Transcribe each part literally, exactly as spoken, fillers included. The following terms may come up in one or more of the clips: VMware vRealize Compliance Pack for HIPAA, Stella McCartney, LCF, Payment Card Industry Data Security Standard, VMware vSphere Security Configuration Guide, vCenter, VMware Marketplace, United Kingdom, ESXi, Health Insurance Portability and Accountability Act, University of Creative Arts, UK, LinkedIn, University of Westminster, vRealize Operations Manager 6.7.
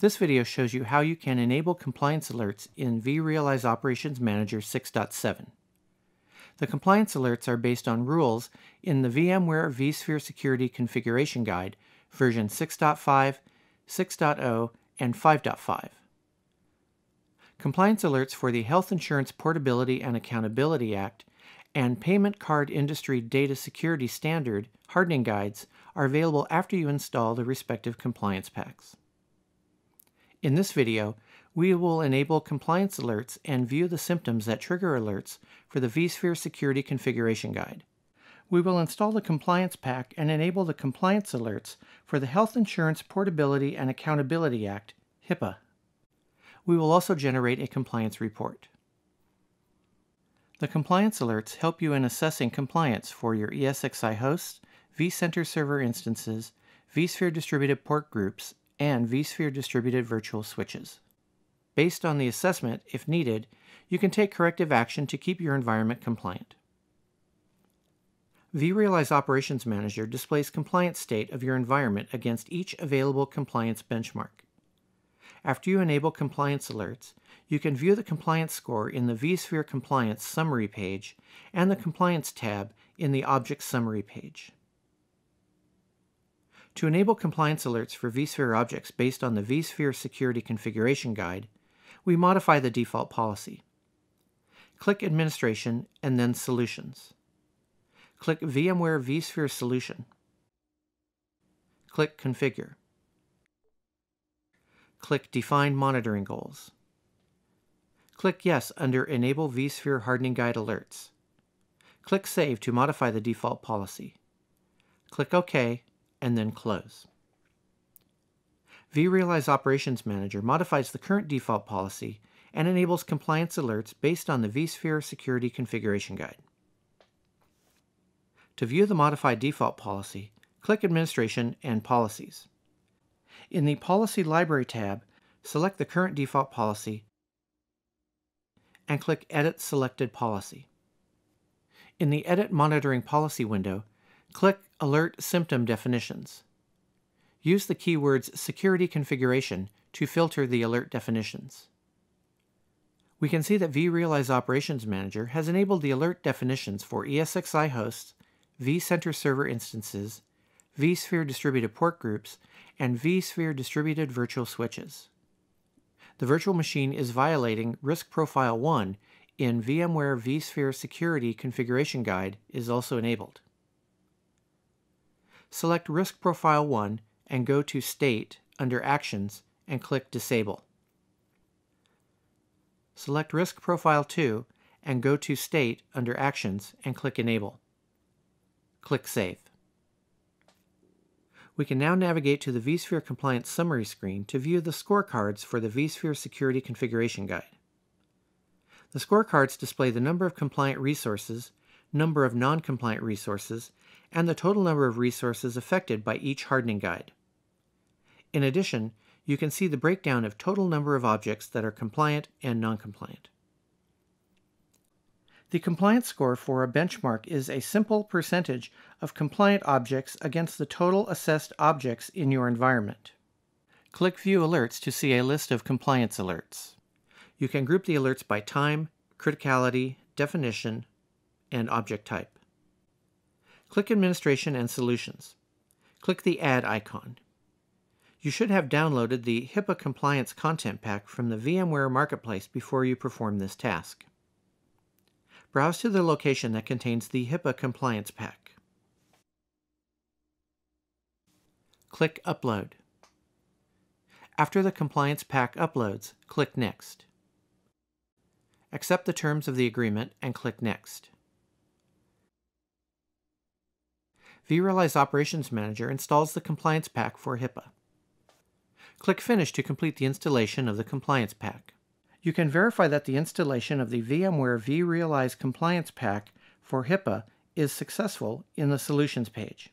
This video shows you how you can enable compliance alerts in vRealize Operations Manager six point seven. The compliance alerts are based on rules in the VMware vSphere Security Configuration Guide version six point five, six point zero, and five point five. Compliance alerts for the Health Insurance Portability and Accountability Act and Payment Card Industry Data Security Standard hardening guides are available after you install the respective compliance packs. In this video, we will enable compliance alerts and view the symptoms that trigger alerts for the vSphere Security Configuration Guide. We will install the compliance pack and enable the compliance alerts for the Health Insurance Portability and Accountability Act, HIPAA. We will also generate a compliance report. The compliance alerts help you in assessing compliance for your E S X i hosts, vCenter server instances, vSphere distributed port groups, and vSphere distributed virtual switches. Based on the assessment, if needed, you can take corrective action to keep your environment compliant. vRealize Operations Manager displays compliance state of your environment against each available compliance benchmark. After you enable compliance alerts, you can view the compliance score in the vSphere Compliance Summary page and the Compliance tab in the Object Summary page. To enable compliance alerts for vSphere objects based on the vSphere Security Configuration Guide, we modify the default policy. Click Administration and then Solutions. Click VMware vSphere Solution. Click Configure. Click Define Monitoring Goals. Click Yes under Enable vSphere Hardening Guide Alerts. Click Save to modify the default policy. Click OK and then Close. vRealize Operations Manager modifies the current default policy and enables compliance alerts based on the vSphere Security Configuration Guide. To view the modified default policy, click Administration and Policies. In the Policy Library tab, select the current default policy and click Edit Selected Policy. In the Edit Monitoring Policy window, click Alert Symptom Definitions. Use the keywords Security Configuration to filter the alert definitions. We can see that vRealize Operations Manager has enabled the alert definitions for E S X i hosts, vCenter server instances, vSphere distributed port groups, and vSphere distributed virtual switches. The virtual machine is violating Risk Profile one in VMware vSphere Security Configuration Guide is also enabled. Select Risk Profile one and go to State under Actions and click Disable. Select Risk Profile two and go to State under Actions and click Enable. Click Save. We can now navigate to the vSphere Compliance Summary screen to view the scorecards for the vSphere Security Configuration Guide. The scorecards display the number of compliant resources, number of non-compliant resources, and the total number of resources affected by each hardening guide. In addition, you can see the breakdown of total number of objects that are compliant and non-compliant. The compliance score for a benchmark is a simple percentage of compliant objects against the total assessed objects in your environment. Click View Alerts to see a list of compliance alerts. You can group the alerts by time, criticality, definition, and object type. Click Administration and Solutions. Click the Add icon. You should have downloaded the HIPAA Compliance Content Pack from the VMware Marketplace before you perform this task. Browse to the location that contains the HIPAA Compliance Pack. Click Upload. After the Compliance Pack uploads, click Next. Accept the terms of the agreement and click Next. vRealize Operations Manager installs the Compliance Pack for HIPAA. Click Finish to complete the installation of the Compliance Pack. You can verify that the installation of the VMware vRealize Compliance Pack for HIPAA is successful in the Solutions page.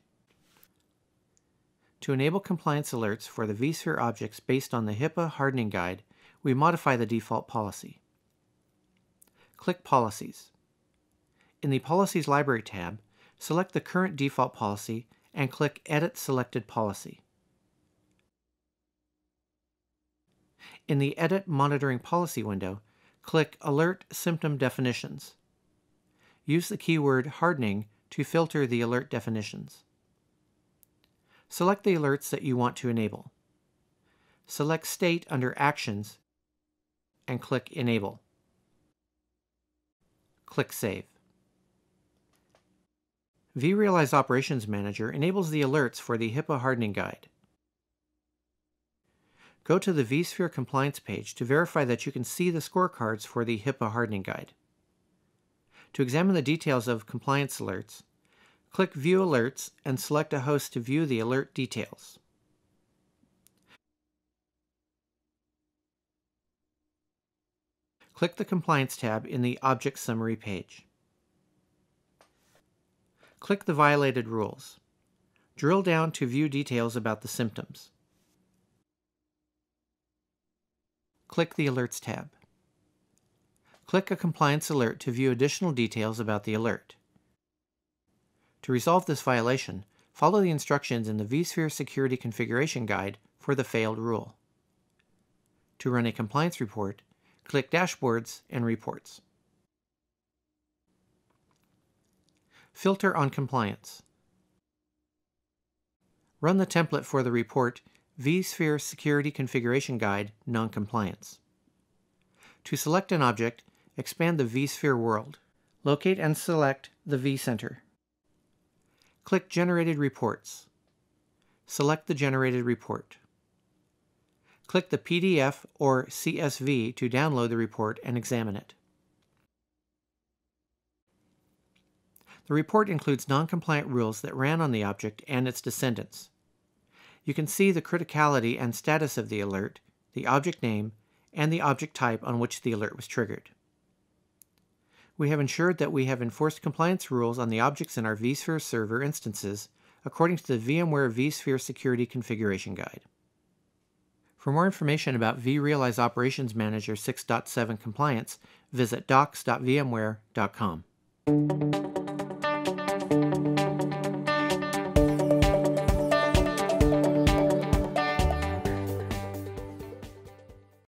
To enable compliance alerts for the vSphere objects based on the HIPAA Hardening Guide, we modify the default policy. click Policies. In the Policies Library tab, select the current default policy and click Edit Selected Policy. In the Edit Monitoring Policy window, click Alert Symptom Definitions. Use the keyword Hardening to filter the alert definitions. Select the alerts that you want to enable. Select State under Actions and click Enable. Click Save. vRealize Operations Manager enables the alerts for the HIPAA Hardening Guide. Go to the vSphere Compliance page to verify that you can see the scorecards for the HIPAA Hardening Guide. To examine the details of compliance alerts, click View Alerts and select a host to view the alert details. Click the Compliance tab in the Object Summary page. Click the Violated Rules. Drill down to view details about the symptoms. Click the Alerts tab. Click a compliance alert to view additional details about the alert. To resolve this violation, follow the instructions in the vSphere Security Configuration Guide for the failed rule. To run a compliance report, click Dashboards and Reports. Filter on compliance. Run the template for the report vSphere Security Configuration Guide Noncompliance. To select an object, expand the vSphere world. Locate and select the vCenter. Click Generated Reports. Select the generated report. Click the P D F or C S V to download the report and examine it. The report includes non-compliant rules that ran on the object and its descendants. You can see the criticality and status of the alert, the object name, and the object type on which the alert was triggered. We have ensured that we have enforced compliance rules on the objects in our vSphere server instances according to the VMware vSphere Security Configuration Guide. For more information about vRealize Operations Manager six point seven compliance, visit docs dot vmware dot com.